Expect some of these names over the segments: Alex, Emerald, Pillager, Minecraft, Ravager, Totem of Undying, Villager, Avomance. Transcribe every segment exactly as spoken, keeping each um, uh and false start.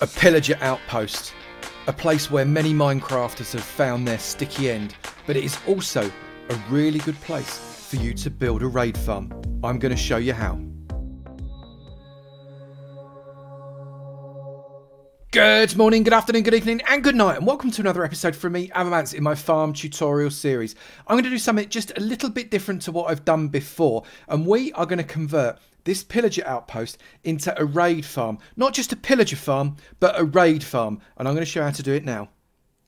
A pillager outpost, a place where many Minecrafters have found their sticky end, but it is also a really good place for you to build a raid farm. I'm going to show you how. Good morning, good afternoon, good evening and good night, and welcome to another episode from me, Avomance, in my farm tutorial series. I'm going to do something just a little bit different to what I've done before, and we are going to convert this pillager outpost into a raid farm. Not just a pillager farm, but a raid farm. And I'm going to show you how to do it now.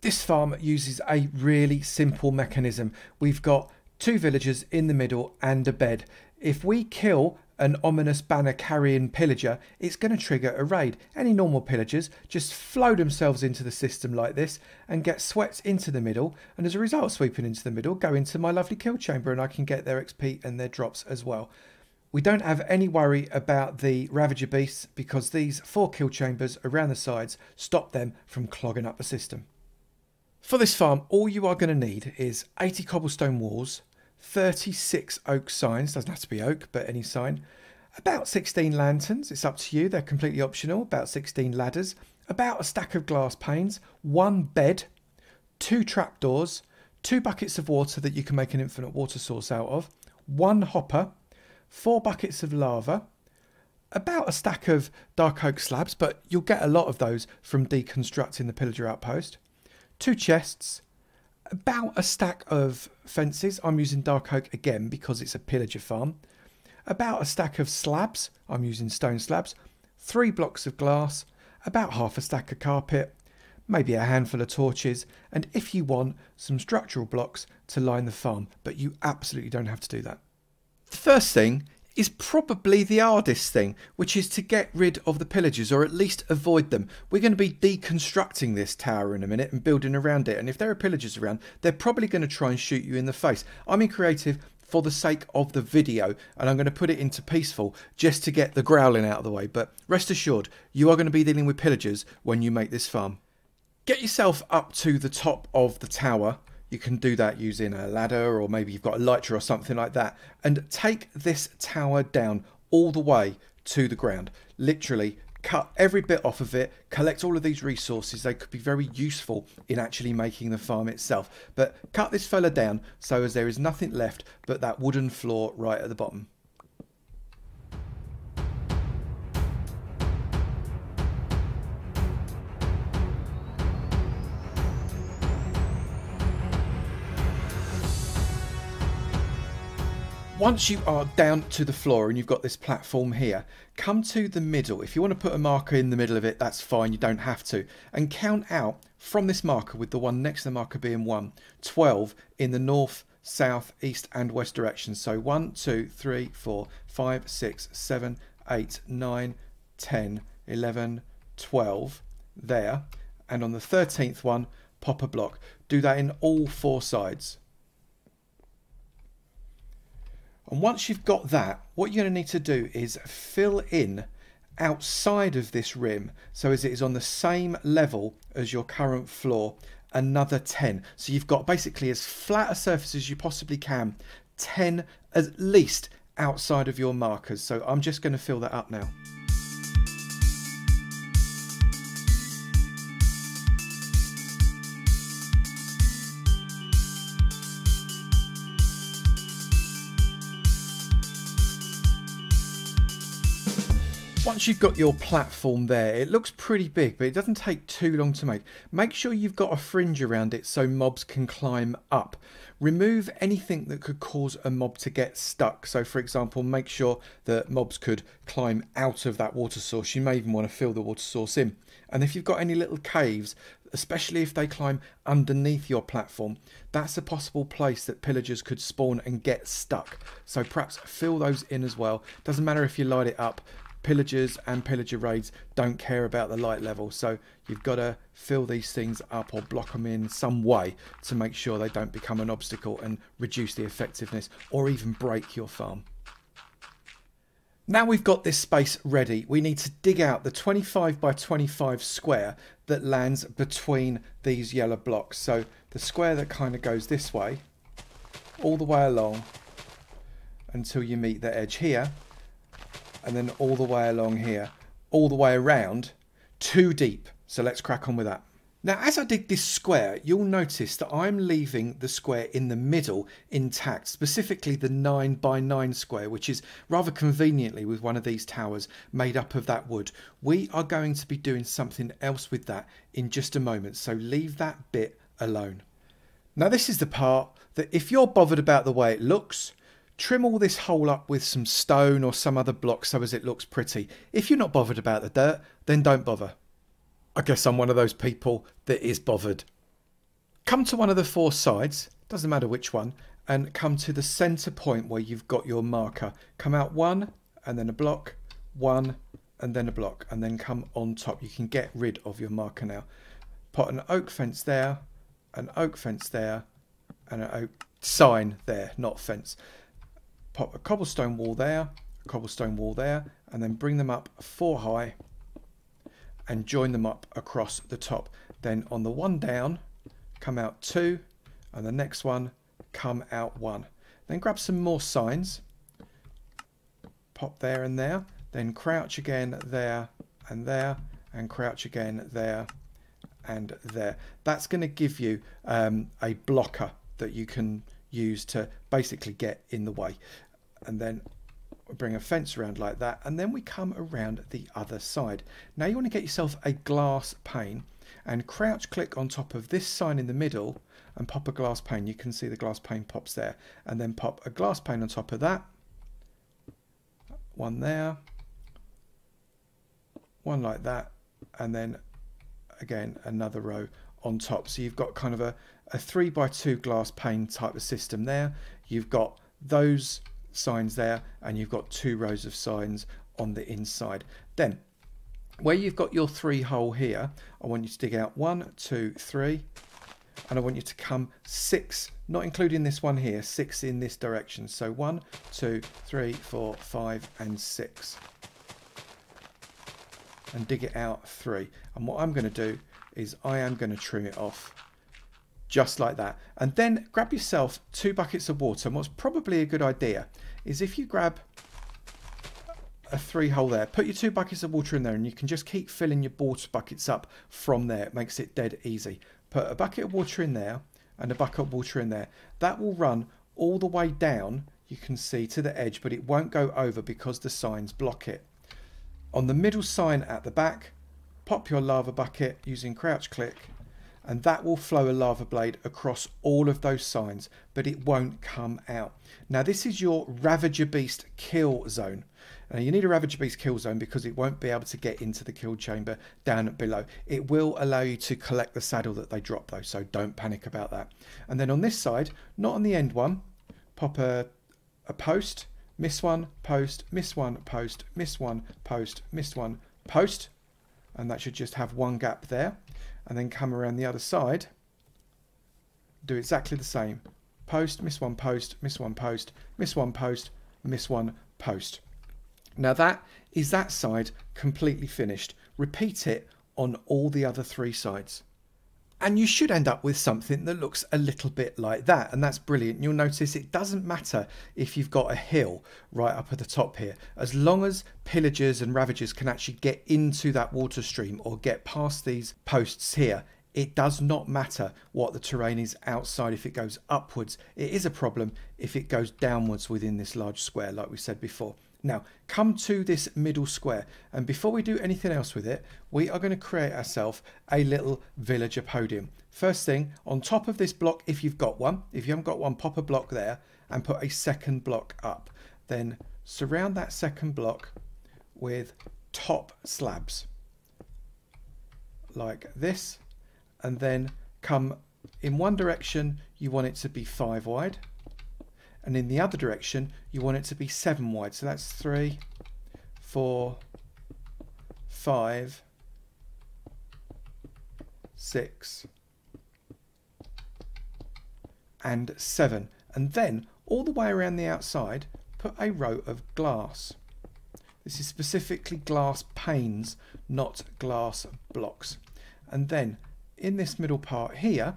This farm uses a really simple mechanism. We've got two villagers in the middle and a bed. If we kill an ominous banner carrying pillager, it's going to trigger a raid. Any normal pillagers just flow themselves into the system like this and get swept into the middle, and as a result, sweeping into the middle, go into my lovely kill chamber and I can get their X P and their drops as well. We don't have any worry about the Ravager beasts because these four kill chambers around the sides stop them from clogging up the system. For this farm, all you are going to need is eighty cobblestone walls, thirty-six oak signs, doesn't have to be oak, but any sign, about sixteen lanterns, it's up to you, they're completely optional, about sixteen ladders, about a stack of glass panes, one bed, two trapdoors, two buckets of water that you can make an infinite water source out of, one hopper, four buckets of lava, about a stack of dark oak slabs, but you'll get a lot of those from deconstructing the pillager outpost, two chests, about a stack of fences, I'm using dark oak again because it's a pillager farm, about a stack of slabs, I'm using stone slabs, three blocks of glass, about half a stack of carpet, maybe a handful of torches, and if you want, some structural blocks to line the farm, but you absolutely don't have to do that. The first thing is probably the hardest thing, which is to get rid of the pillagers, or at least avoid them. We're going to be deconstructing this tower in a minute and building around it, and if there are pillagers around, they're probably going to try and shoot you in the face. I'm in creative for the sake of the video, and I'm going to put it into peaceful just to get the growling out of the way, but rest assured, you are going to be dealing with pillagers when you make this farm. Get yourself up to the top of the tower. You can do that using a ladder, or maybe you've got a lighter or something like that, and take this tower down all the way to the ground. Literally cut every bit off of it, collect all of these resources. They could be very useful in actually making the farm itself, but cut this fella down so as there is nothing left but that wooden floor right at the bottom. Once you are down to the floor and you've got this platform here, come to the middle. If you want to put a marker in the middle of it, that's fine, you don't have to. And count out from this marker, with the one next to the marker being one, twelve in the north, south, east and west directions. So one, two, three, four, five, six, seven, eight, nine, ten, eleven, twelve there. And on the thirteenth one, pop a block. Do that in all four sides. And once you've got that, what you're going to need to do is fill in outside of this rim, so as it is on the same level as your current floor, another ten. So you've got basically as flat a surface as you possibly can, ten at least outside of your markers. So I'm just going to fill that up now. Once you've got your platform there, it looks pretty big, but it doesn't take too long to make. Make sure you've got a fringe around it so mobs can climb up. Remove anything that could cause a mob to get stuck. So for example, make sure that mobs could climb out of that water source. You may even want to fill the water source in. And if you've got any little caves, especially if they climb underneath your platform, that's a possible place that pillagers could spawn and get stuck. So perhaps fill those in as well. Doesn't matter if you light it up. Pillagers and pillager raids don't care about the light level, so you've got to fill these things up or block them in some way to make sure they don't become an obstacle and reduce the effectiveness or even break your farm. Now we've got this space ready, we need to dig out the twenty-five by twenty-five square that lands between these yellow blocks. So the square that kind of goes this way all the way along until you meet the edge here, and then all the way along here, all the way around too deep. So let's crack on with that. Now, as I dig this square, you'll notice that I'm leaving the square in the middle intact, specifically the nine by nine square, which is rather conveniently with one of these towers made up of that wood. We are going to be doing something else with that in just a moment, so leave that bit alone. Now, this is the part that if you're bothered about the way it looks, trim all this hole up with some stone or some other block so as it looks pretty. If you're not bothered about the dirt, then don't bother. I guess I'm one of those people that is bothered. Come to one of the four sides, doesn't matter which one, and come to the center point where you've got your marker. Come out one and then a block, one and then a block, and then come on top. You can get rid of your marker now. Put an oak fence there, an oak fence there, and an oak sign there, not fence. Pop a cobblestone wall there, a cobblestone wall there, and then bring them up four high and join them up across the top. Then on the one down, come out two, and the next one, come out one. Then grab some more signs, pop there and there, then crouch again there and there, and crouch again there and there. That's going to give you um, a blocker that you can use to basically get in the way, and then bring a fence around like that, and then we come around the other side. Now you want to get yourself a glass pane and crouch click on top of this sign in the middle and pop a glass pane. You can see the glass pane pops there, and then pop a glass pane on top of that one there, one like that, and then again another row on top. So you've got kind of a a three by two glass pane type of system there. You've got those signs there, and you've got two rows of signs on the inside. Then where you've got your three hole here, I want you to dig out one, two, three, and I want you to come six, not including this one here, six in this direction. So one, two, three, four, five, and six. And dig it out three. And what I'm going to do is I am going to trim it off just like that, and then grab yourself two buckets of water. And what's probably a good idea is if you grab a three hole there, put your two buckets of water in there, and you can just keep filling your water buckets up from there. It makes it dead easy. Put a bucket of water in there and a bucket of water in there. That will run all the way down, you can see, to the edge, but it won't go over because the signs block it. On the middle sign at the back, pop your lava bucket using crouch click, and that will flow a lava blade across all of those signs, but it won't come out. Now this is your Ravager Beast kill zone. Now you need a Ravager Beast kill zone because it won't be able to get into the kill chamber down below. It will allow you to collect the saddle that they drop though, so don't panic about that. And then on this side, not on the end one, pop a, a post, miss one, post, miss one, post, miss one, post, miss one, post, and that should just have one gap there. And then come around the other side, do exactly the same. Post, miss one post, miss one post, miss one post, miss one post. Now that is that side completely finished. Repeat it on all the other three sides. And you should end up with something that looks a little bit like that, and that's brilliant. You'll notice it doesn't matter if you've got a hill right up at the top here. As long as pillagers and ravagers can actually get into that water stream or get past these posts here, it does not matter what the terrain is outside. If it goes upwards, it is a problem. If it goes downwards within this large square, like we said before. Now, come to this middle square, and before we do anything else with it, we are going to create ourselves a little villager podium. First thing, on top of this block, if you've got one, if you haven't got one, pop a block there and put a second block up. Then surround that second block with top slabs, like this, and then come in one direction, you want it to be five wide. And in the other direction, you want it to be seven wide. So that's three, four, five, six, and seven. And then all the way around the outside, put a row of glass. This is specifically glass panes, not glass blocks. And then in this middle part here,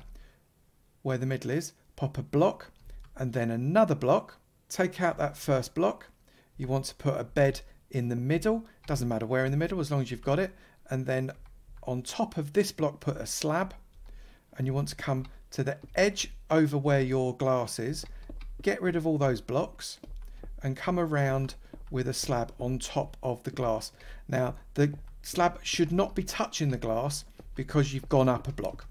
where the middle is, pop a block, and then another block. Take out that first block. You want to put a bed in the middle, doesn't matter where in the middle as long as you've got it, and then on top of this block put a slab, and you want to come to the edge over where your glass is, get rid of all those blocks and come around with a slab on top of the glass. Now the slab should not be touching the glass because you've gone up a block,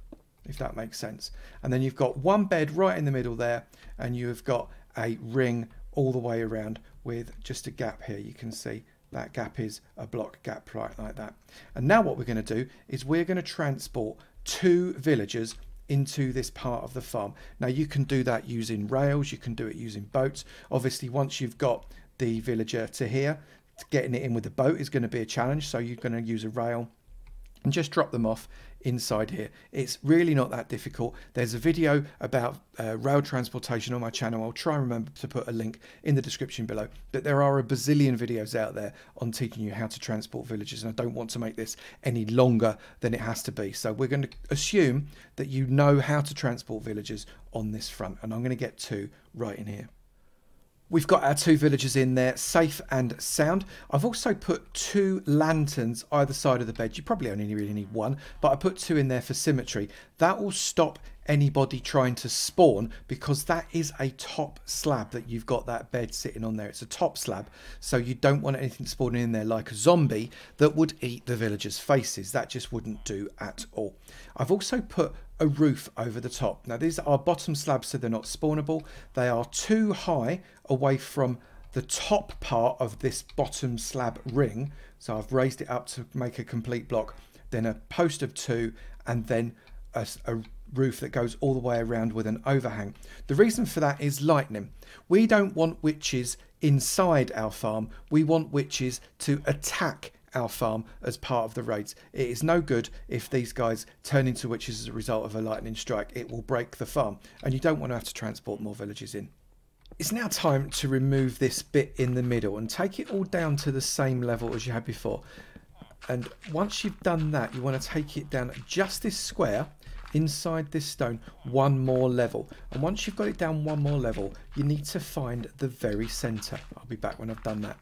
if that makes sense. And then you've got one bed right in the middle there, and you've got a ring all the way around with just a gap here. You can see that gap is a block gap right like that. And now what we're going to do is we're going to transport two villagers into this part of the farm. Now you can do that using rails, you can do it using boats. Obviously once you've got the villager to here, getting it in with the boat is going to be a challenge, so you're going to use a rail and just drop them off inside here. It's really not that difficult. There's a video about uh, rail transportation on my channel. I'll try and remember to put a link in the description below, but there are a bazillion videos out there on teaching you how to transport villagers, and I don't want to make this any longer than it has to be. So we're going to assume that you know how to transport villagers on this front, and I'm going to get two right in here. We've got our two villagers in there, safe and sound. I've also put two lanterns either side of the bed. You probably only really need one, but I put two in there for symmetry. That will stop anybody trying to spawn, because that is a top slab that you've got that bed sitting on there. It's a top slab, so you don't want anything spawning in there like a zombie that would eat the villagers' faces. That just wouldn't do at all. I've also put a roof over the top. Now these are bottom slabs, so they're not spawnable. They are too high away from the top part of this bottom slab ring, so I've raised it up to make a complete block, then a post of two, and then a, a roof that goes all the way around with an overhang. The reason for that is lightning. We don't want witches inside our farm. We want witches to attack our farm as part of the raids. It is no good if these guys turn into witches as a result of a lightning strike. It will break the farm, and you don't want to have to transport more villagers in. It's now time to remove this bit in the middle and take it all down to the same level as you had before. And once you've done that, you want to take it down just this square inside this stone one more level, and once you've got it down one more level, you need to find the very center. I'll be back when I've done that.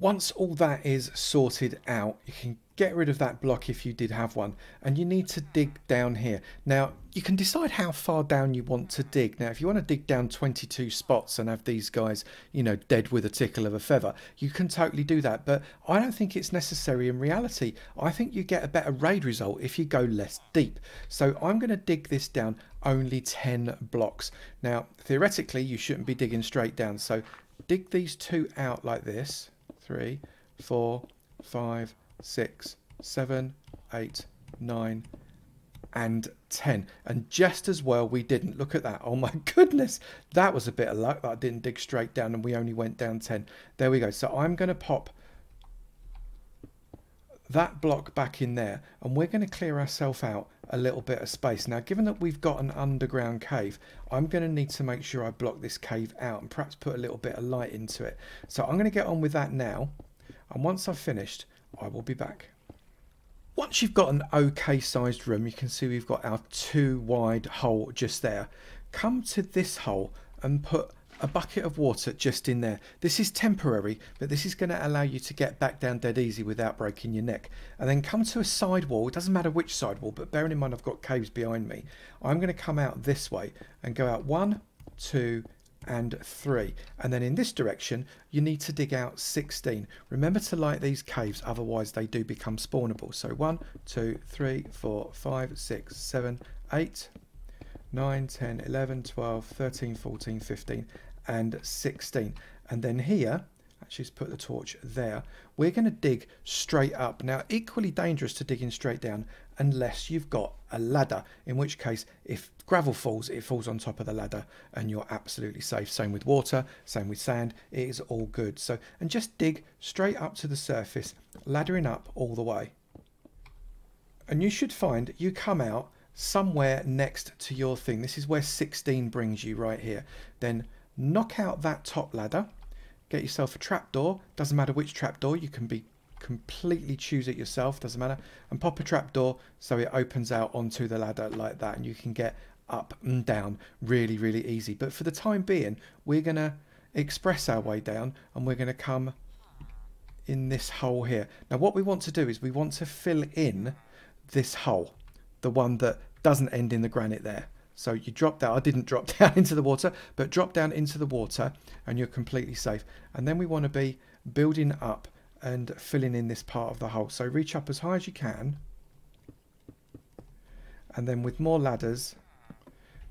Once all that is sorted out, you can get rid of that block if you did have one, and you need to dig down here. Now you can decide how far down you want to dig. Now if you want to dig down twenty-two spots and have these guys, you know, dead with a tickle of a feather, you can totally do that, but I don't think it's necessary in reality. I think you get a better raid result if you go less deep. So I'm going to dig this down only ten blocks. Now theoretically you shouldn't be digging straight down, so dig these two out like this. Three, four, five, six, seven, eight, nine, and ten. And just as well we didn't. Look at that. Oh my goodness, that was a bit of luck that I didn't dig straight down and we only went down ten. There we go. So I'm going to pop that block back in there, and we're going to clear ourselves out a little bit of space. Now given that we've got an underground cave, I'm going to need to make sure I block this cave out and perhaps put a little bit of light into it. So I'm going to get on with that now, and once I've finished I will be back. Once you've got an okay sized room, you can see we've got our two wide hole just there. Come to this hole and put a bucket of water just in there. This is temporary, but this is going to allow you to get back down dead easy without breaking your neck. And then come to a side wall. It doesn't matter which side wall, but bearing in mind I've got caves behind me, I'm going to come out this way and go out one, two, and three, and then in this direction you need to dig out sixteen. Remember to light these caves, otherwise they do become spawnable. So one, two, three, four, five, six, seven, eight, nine, ten, eleven, twelve, thirteen, fourteen, fifteen, and sixteen. And then here, actually just put the torch there, we're going to dig straight up. Now equally dangerous to digging straight down unless you've got a ladder, in which case if gravel falls, it falls on top of the ladder and you're absolutely safe. Same with water, same with sand, it is all good. So, and just dig straight up to the surface, laddering up all the way, and you should find you come out somewhere next to your thing. This is where sixteen brings you right here. Then knock out that top ladder, get yourself a trapdoor. Doesn't matter which trapdoor, you can be completely choose it yourself, doesn't matter, and pop a trapdoor so it opens out onto the ladder like that, and you can get up and down really really easy. But for the time being we're gonna express our way down, and we're gonna come in this hole here. Now what we want to do is we want to fill in this hole, the one that doesn't end in the granite there. So you drop down, I didn't drop down into the water, but drop down into the water and you're completely safe. And then we want to be building up and filling in this part of the hole. So reach up as high as you can. And then with more ladders,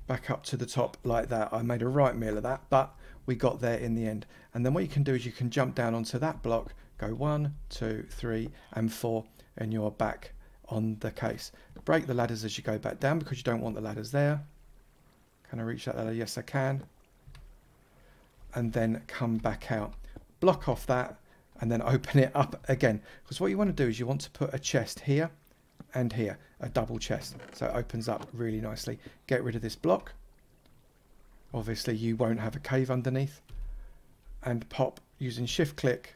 back up to the top like that. I made a right meal of that, but we got there in the end. And then what you can do is you can jump down onto that block, go one, two, three, and four, and you're back on the case. Break the ladders as you go back down because you don't want the ladders there. Can I reach that ladder? Yes, I can. And then come back out. Block off that and then open it up again. Because what you want to do is you want to put a chest here and here, a double chest. So it opens up really nicely. Get rid of this block. Obviously you won't have a cave underneath, and pop using shift click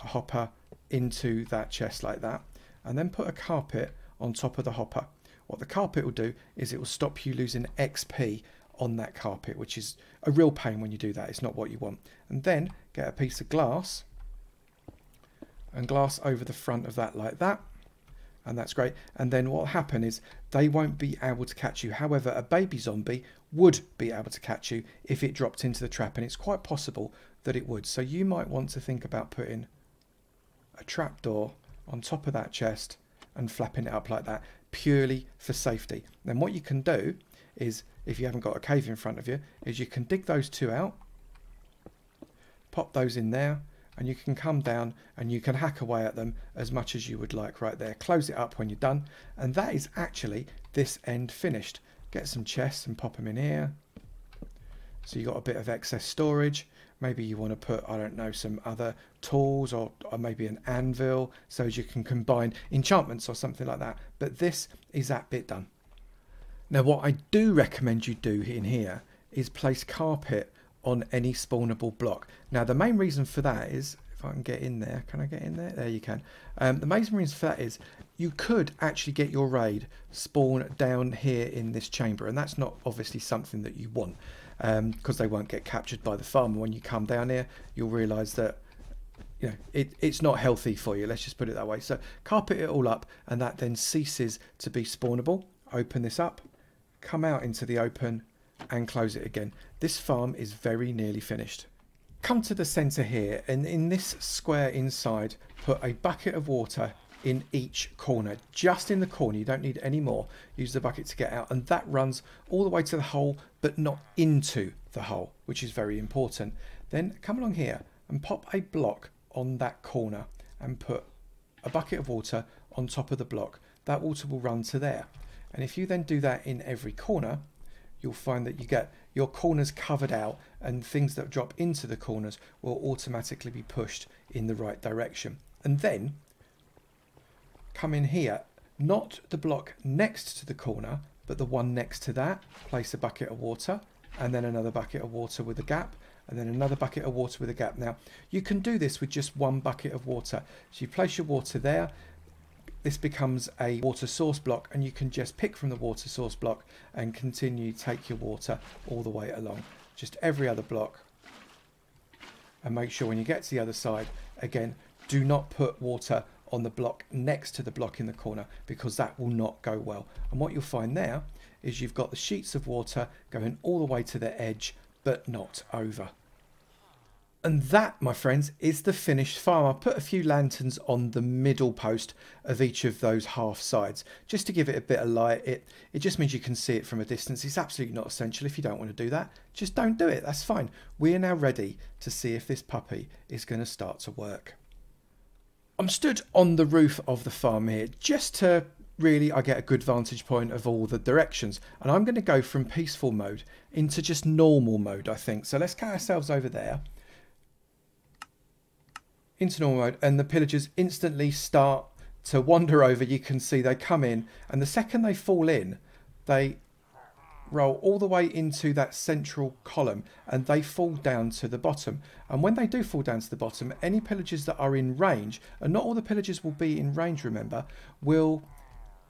a hopper into that chest like that, and then put a carpet on top of the hopper. What the carpet will do is it will stop you losing X P on that carpet, which is a real pain when you do that. It's not what you want. And then get a piece of glass and glass over the front of that like that, and that's great. And then what will happen is they won't be able to catch you. However, a baby zombie would be able to catch you if it dropped into the trap, and it's quite possible that it would. So you might want to think about putting a trapdoor on top of that chest and flapping it up like that, purely for safety. Then what you can do is, if you haven't got a cave in front of you, is you can dig those two out, pop those in there, and you can come down and you can hack away at them as much as you would like right there. Close it up when you're done. And that is actually this end finished. Get some chests and pop them in here. So you've got a bit of excess storage. Maybe you want to put, I don't know, some other tools or, or maybe an anvil, so as you can combine enchantments or something like that. But this is that bit done. Now what I do recommend you do in here is place carpet on any spawnable block. Now the main reason for that is, if I can get in there, can I get in there? There you can. Um, the main reason for that is you could actually get your raid spawn down here in this chamber, and that's not obviously something that you want, because um, they won't get captured by the farmer. When you come down here, you'll realise that, you know, it, it's not healthy for you, let's just put it that way. So carpet it all up, and that then ceases to be spawnable. Open this up, come out into the open, and close it again. This farm is very nearly finished. Come to the center here, and in this square inside, put a bucket of water in each corner. Just in the corner, you don't need any more. Use the bucket to get out, and that runs all the way to the hole, but not into the hole, which is very important. Then come along here and pop a block on that corner and put a bucket of water on top of the block. That water will run to there. And if you then do that in every corner, you'll find that you get your corners covered out, and things that drop into the corners will automatically be pushed in the right direction. And then come in here, not the block next to the corner, but the one next to that. Place a bucket of water, and then another bucket of water with a gap, and then another bucket of water with a gap. Now, you can do this with just one bucket of water. So you place your water there. This becomes a water source block, and you can just pick from the water source block and continue to take your water all the way along. Just every other block, and make sure when you get to the other side, again, do not put water on the block next to the block in the corner, because that will not go well. And what you'll find there is you've got the sheets of water going all the way to the edge, but not over. And that, my friends, is the finished farm. I put a few lanterns on the middle post of each of those half sides, just to give it a bit of light. It, it just means you can see it from a distance. It's absolutely not essential. If you don't want to do that, just don't do it. That's fine. We are now ready to see if this puppy is going to start to work. I'm stood on the roof of the farm here, just to really, I get a good vantage point of all the directions. And I'm going to go from peaceful mode into just normal mode, I think. So let's get ourselves over there into normal mode, and the pillagers instantly start to wander over. You can see they come in, and the second they fall in, they roll all the way into that central column, and they fall down to the bottom. And when they do fall down to the bottom, any pillagers that are in range, and not all the pillagers will be in range, remember, will,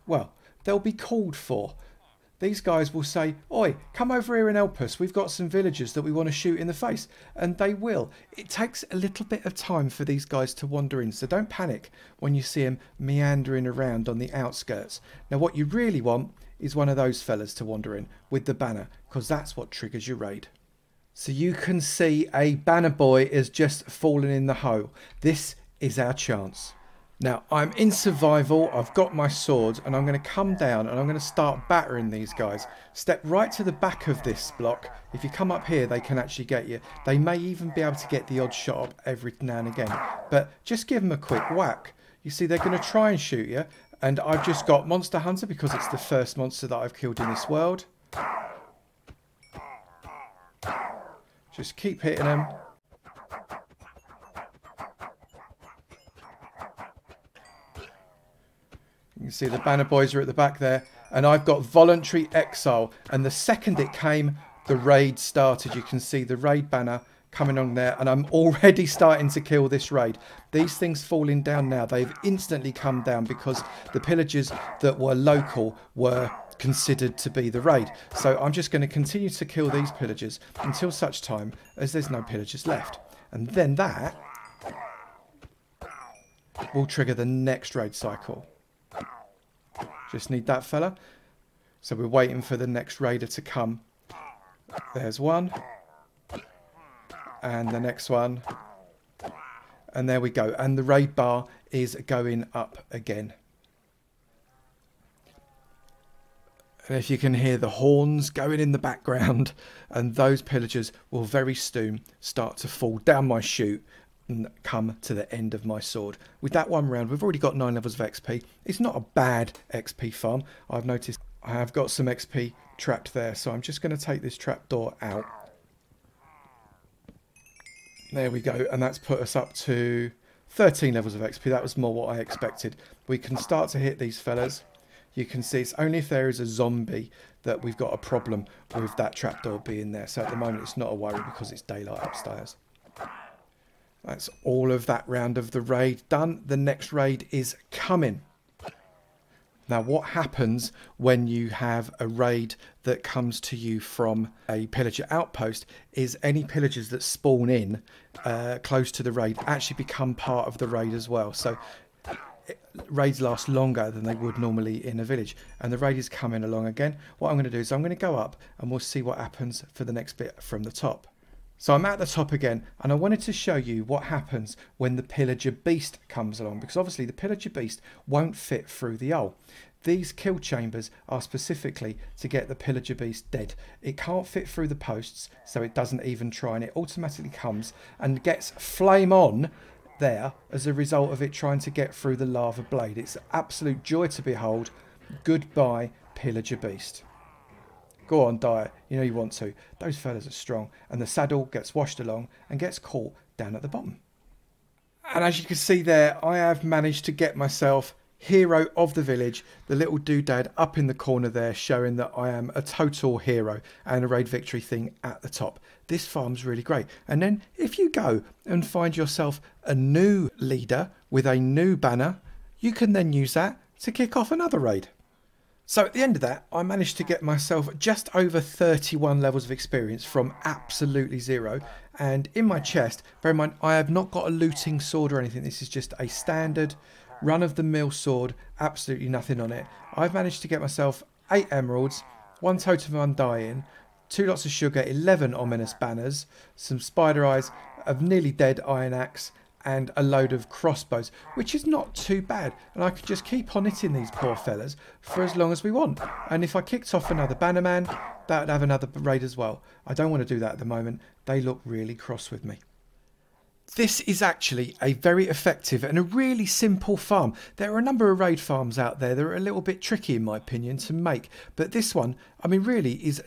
well, they'll be called for. these guys will say, "Oi, come over here and help us. We've got some villagers that we want to shoot in the face." And they will. It takes a little bit of time for these guys to wander in, so don't panic when you see them meandering around on the outskirts. Now, what you really want is one of those fellas to wander in with the banner, because that's what triggers your raid. So you can see a banner boy is just fallen in the hole. This is our chance. Now, I'm in survival, I've got my sword, and I'm going to come down and I'm going to start battering these guys. Step right to the back of this block. If you come up here, they can actually get you. They may even be able to get the odd shot up every now and again. But just give them a quick whack. You see, they're going to try and shoot you. And I've just got Monster Hunter because it's the first monster that I've killed in this world. Just keep hitting them. You can see the banner boys are at the back there. And I've got voluntary exile. And the second it came, the raid started. You can see the raid banner coming on there. And I'm already starting to kill this raid. These things falling down now. They've instantly come down because the pillagers that were local were considered to be the raid. So I'm just going to continue to kill these pillagers until such time as there's no pillagers left. And then that will trigger the next raid cycle. Just need that fella. So we're waiting for the next raider to come. There's one. And the next one. And there we go. And the raid bar is going up again. And if you can hear the horns going in the background, and those pillagers will very soon start to fall down my chute and come to the end of my sword. With that one round, we've already got nine levels of X P. It's not a bad X P farm. I've noticed I have got some X P trapped there, so I'm just going to take this trapdoor out. There we go, and that's put us up to thirteen levels of X P. That was more what I expected. We can start to hit these fellas. You can see it's only if there is a zombie that we've got a problem with that trapdoor being there. So at the moment it's not a worry because it's daylight upstairs. That's all of that round of the raid done. The next raid is coming. Now, what happens when you have a raid that comes to you from a pillager outpost is any pillagers that spawn in uh, close to the raid actually become part of the raid as well. So it, raids last longer than they would normally in a village. And the raid is coming along again. What I'm going to do is I'm going to go up and we'll see what happens for the next bit from the top. So I'm at the top again, and I wanted to show you what happens when the pillager beast comes along, because obviously the pillager beast won't fit through the hole. These kill chambers are specifically to get the pillager beast dead. It can't fit through the posts, so it doesn't even try, and it automatically comes and gets flame on there as a result of it trying to get through the lava blade. It's absolute joy to behold. Goodbye, pillager beast. Go on, die. You know you want to. Those fellas are strong. And the saddle gets washed along and gets caught down at the bottom. And as you can see there, I have managed to get myself hero of the village. The little doodad up in the corner there showing that I am a total hero and a raid victory thing at the top. This farm's really great. And then if you go and find yourself a new leader with a new banner, you can then use that to kick off another raid. So at the end of that, I managed to get myself just over thirty-one levels of experience from absolutely zero. And in my chest, bear in mind, I have not got a looting sword or anything. This is just a standard run-of-the-mill sword, absolutely nothing on it. I've managed to get myself eight emeralds, one Totem of Undying, two lots of sugar, eleven ominous banners, some spider eyes, a nearly dead iron axe, and a load of crossbows, which is not too bad. And I could just keep on hitting these poor fellas for as long as we want. And if I kicked off another bannerman, that would have another raid as well. I don't want to do that at the moment. They look really cross with me. This is actually a very effective and a really simple farm. There are a number of raid farms out there that are a little bit tricky, in my opinion, to make. But this one, I mean, really is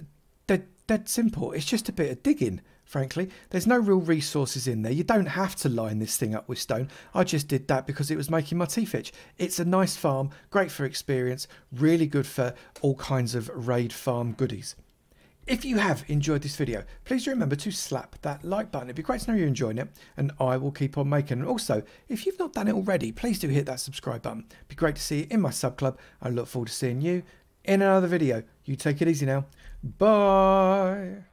dead, dead simple. It's just a bit of digging. Frankly, there's no real resources in there. You don't have to line this thing up with stone. I just did that because it was making my teeth itch. It's a nice farm, great for experience, really good for all kinds of raid farm goodies. If you have enjoyed this video, please remember to slap that like button. It'd be great to know you're enjoying it, and I will keep on making. And also, if you've not done it already, please do hit that subscribe button. It'd be great to see you in my sub club. I look forward to seeing you in another video. You take it easy now. Bye.